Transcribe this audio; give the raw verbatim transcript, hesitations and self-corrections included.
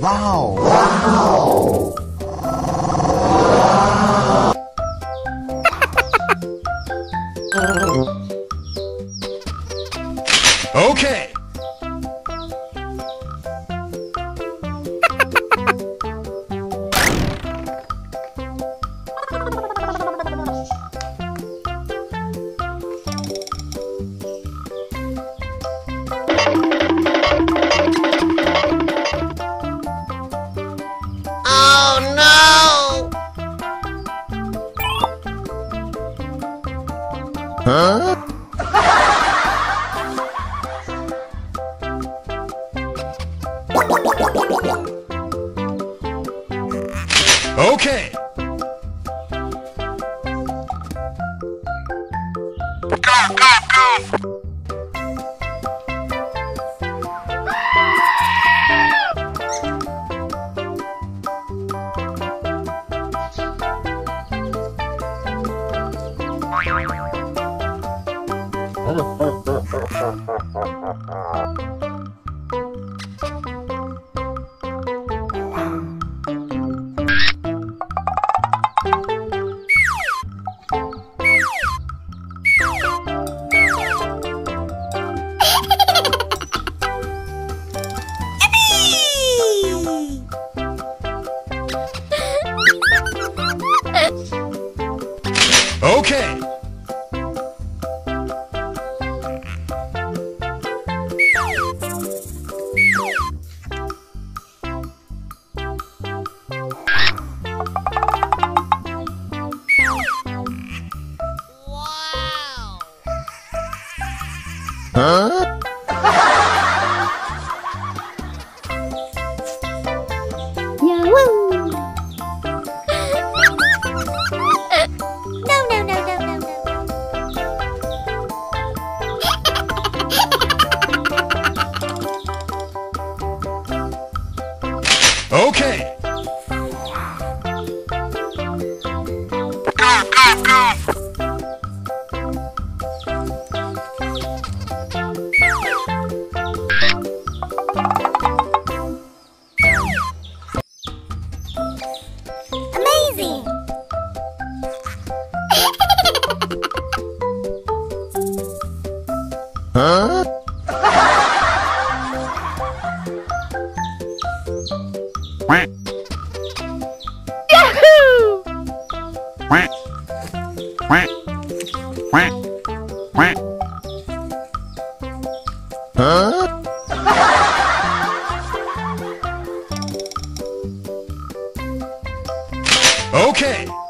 Wow! Wow! Wow! Okay! Huh? Okay. Go, go, go. Okay. Huh? Yahoo! No, no, no, no, no, no. Okay. Go, go, go. Huh? Yahoo! Quack, quack, quack, quack. Huh? Okay.